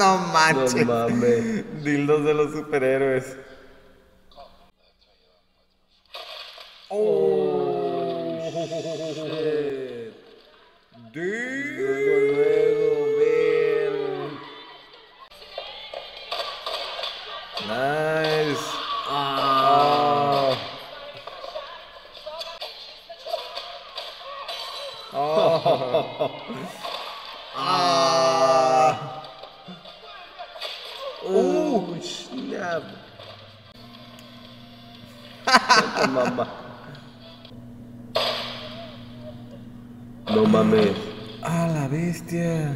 No manches. No mames. Dildos de los superhéroes. Oh, shit. Luego, ver. Nice. Ah. Oh. Ah. Oh, snap. Mamá. No mames. Ah, la bestia.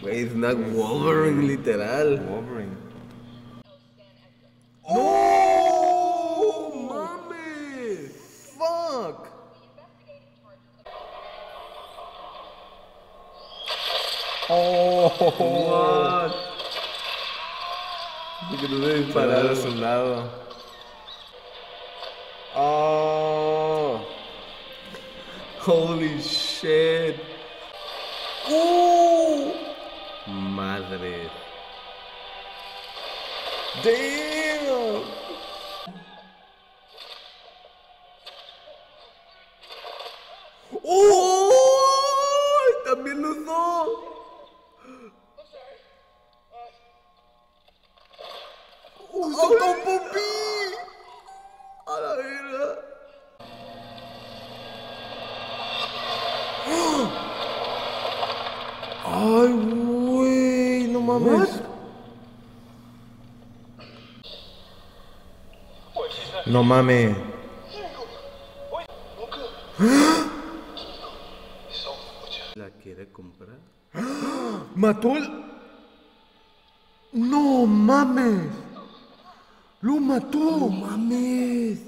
Güey, Snack Wolverine, literal. Wolverine. ¡Oh! ¡No mames! ¡Fuck! ¡Oh! ¡What! Porque no debe disparar a su lado. ¡Oh! Holy shit. ¡Oh! Madre. Damn. ¡Oh! También los dos. ¡Oh, no, Popi! A la verga. Ay, güey, no mames. No mames. ¿La quiere comprar? Mató el... No mames. Lo mató. No mames.